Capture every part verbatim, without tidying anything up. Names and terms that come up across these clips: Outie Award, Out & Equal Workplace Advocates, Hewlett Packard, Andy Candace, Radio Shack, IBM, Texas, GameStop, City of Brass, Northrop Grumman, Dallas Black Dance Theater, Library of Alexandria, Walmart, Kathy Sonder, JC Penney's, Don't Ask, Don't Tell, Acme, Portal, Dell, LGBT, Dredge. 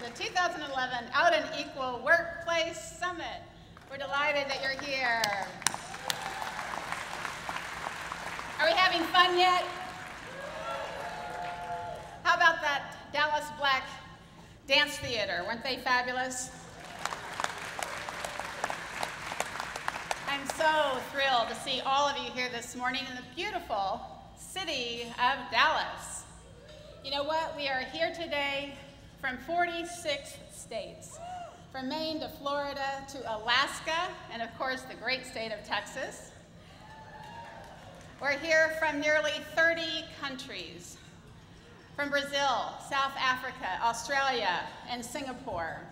to the two thousand eleven Out and Equal Workplace Summit. We're delighted that you're here. Are we having fun yet? How about that Dallas Black Dance Theater? Weren't they fabulous? I'm so thrilled to see all of you here this morning in the beautiful city of Dallas. You know what? We are here today from forty-six states, from Maine to Florida to Alaska, and of course the great state of Texas. We're here from nearly thirty countries, from Brazil, South Africa, Australia, and Singapore.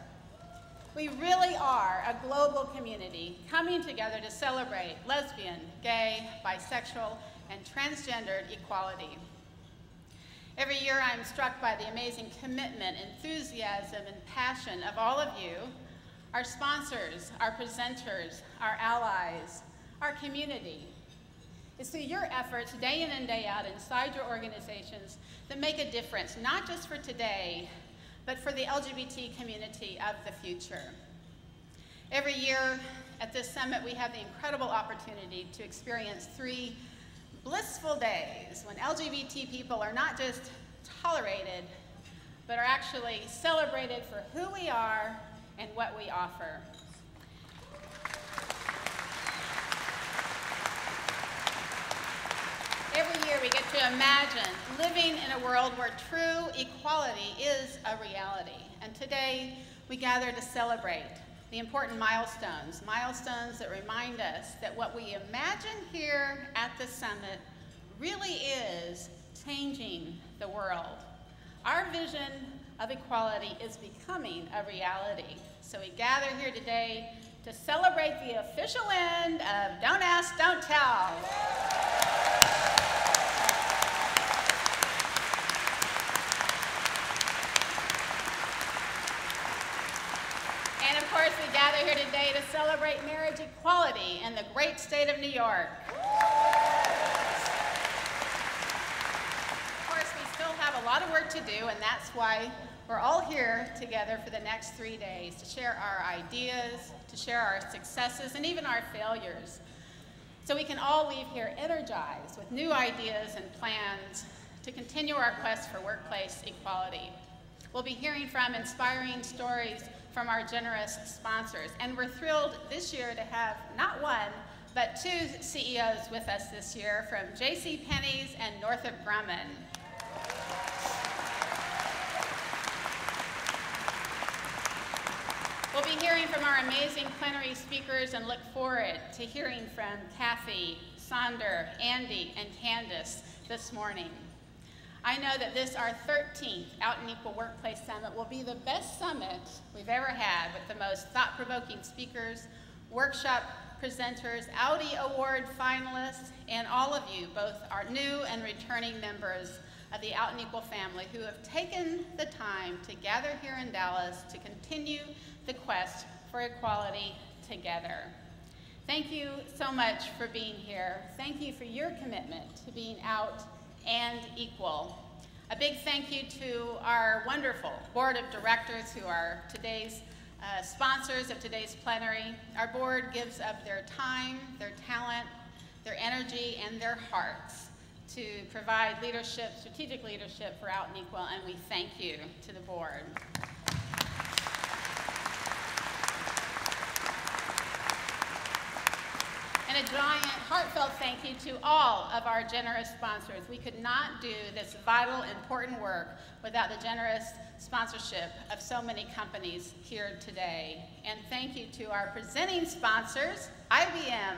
We really are a global community coming together to celebrate lesbian, gay, bisexual, and transgendered equality. Every year I'm struck by the amazing commitment, enthusiasm, and passion of all of you, our sponsors, our presenters, our allies, our community. It's through your efforts day in and day out inside your organizations that make a difference, not just for today, but for the L G B T community of the future. Every year at this summit, we have the incredible opportunity to experience three blissful days when L G B T people are not just tolerated, but are actually celebrated for who we are and what we offer. Every year we get to imagine living in a world where true equality is a reality. And today we gather to celebrate the important milestones, milestones that remind us that what we imagine here at the summit really is changing the world. Our vision of equality is becoming a reality. So we gather here today to celebrate the official end of Don't Ask, Don't Tell. Of course, we gather here today to celebrate marriage equality in the great state of New York. Of course, we still have a lot of work to do, and that's why we're all here together for the next three days to share our ideas, to share our successes, and even our failures, so we can all leave here energized with new ideas and plans to continue our quest for workplace equality. We'll be hearing from inspiring stories from our generous sponsors. And we're thrilled this year to have not one, but two C E Os with us this year from J C Penney's and Northrop Grumman. We'll be hearing from our amazing plenary speakers and look forward to hearing from Kathy, Sonder, Andy, and Candace this morning. I know that this, our thirteenth Out and Equal Workplace Summit, will be the best summit we've ever had, with the most thought-provoking speakers, workshop presenters, Outie Award finalists, and all of you, both our new and returning members of the Out and Equal family, who have taken the time to gather here in Dallas to continue the quest for equality together. Thank you so much for being here. Thank you for your commitment to being out and equal. A big thank you to our wonderful board of directors, who are today's uh, sponsors of today's plenary. Our board gives up their time, their talent, their energy, and their hearts to provide leadership, strategic leadership for Out and Equal, and we thank you to the board. And a giant heartfelt thank you to all of our generous sponsors. We could not do this vital, important work without the generous sponsorship of so many companies here today. And thank you to our presenting sponsors, I B M,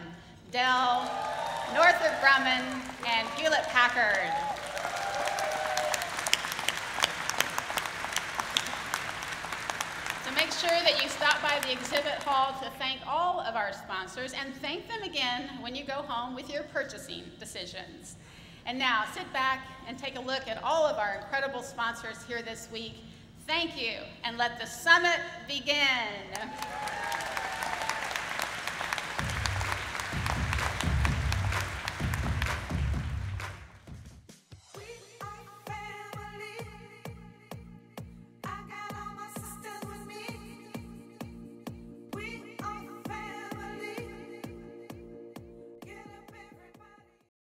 Dell, Northrop Grumman, and Hewlett Packard. Make sure that you stop by the exhibit hall to thank all of our sponsors, and thank them again when you go home with your purchasing decisions. And now sit back and take a look at all of our incredible sponsors here this week. Thank you, and let the summit begin.